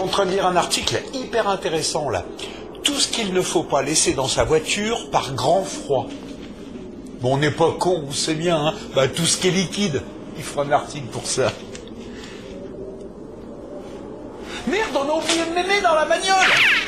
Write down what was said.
suis en train de lire un article hyper intéressant là. Tout ce qu'il ne faut pas laisser dans sa voiture par grand froid. Bon, on n'est pas con, on sait bien, hein. Bah, tout ce qui est liquide, il fera un article pour ça. Merde, on a oublié de m'aimer dans la bagnole.